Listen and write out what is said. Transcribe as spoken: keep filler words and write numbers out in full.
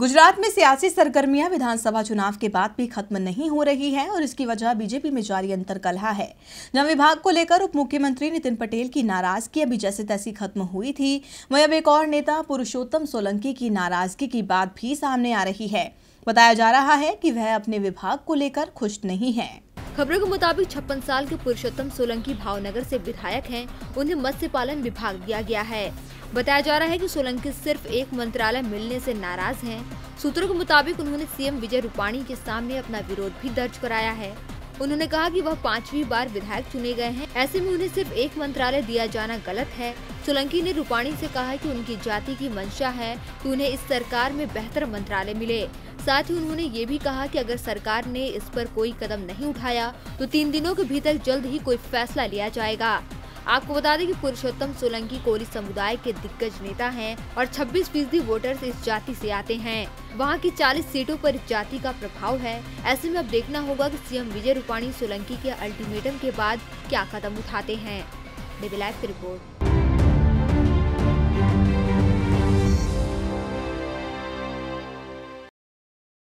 गुजरात में सियासी सरगर्मियां विधानसभा चुनाव के बाद भी खत्म नहीं हो रही हैं और इसकी वजह बीजेपी में जारी अंतर्कलह है। जन विभाग को लेकर उप मुख्यमंत्री नितिन पटेल की नाराजगी अभी जैसे तैसी खत्म हुई थी, वहीं अब एक और नेता पुरुषोत्तम सोलंकी की नाराजगी की बात भी सामने आ रही है। बताया जा रहा है कि वह अपने विभाग को लेकर खुश नहीं है। खबरों के मुताबिक छप्पन साल के पुरुषोत्तम सोलंकी भावनगर से विधायक हैं। उन्हें मत्स्य पालन विभाग दिया गया है। बताया जा रहा है कि सोलंकी सिर्फ एक मंत्रालय मिलने से नाराज हैं। सूत्रों के मुताबिक उन्होंने सीएम विजय रूपाणी के सामने अपना विरोध भी दर्ज कराया है। उन्होंने कहा कि वह पांचवी बार विधायक चुने गए हैं, ऐसे में उन्हें सिर्फ एक मंत्रालय दिया जाना गलत है। सोलंकी ने रूपाणी से कहा कि उनकी जाति की मंशा है कि उन्हें इस सरकार में बेहतर मंत्रालय मिले। साथ ही उन्होंने ये भी कहा कि अगर सरकार ने इस पर कोई कदम नहीं उठाया तो तीन दिनों के भीतर जल्द ही कोई फैसला लिया जाएगा। आपको बता दें कि पुरुषोत्तम सोलंकी कोली समुदाय के दिग्गज नेता हैं और छब्बीस फीसदी वोटर्स इस जाति से आते हैं। वहां की चालीस सीटों पर इस जाति का प्रभाव है। ऐसे में अब देखना होगा कि सीएम विजय रूपाणी सोलंकी के अल्टीमेटम के बाद क्या कदम उठाते हैं। रिपोर्ट।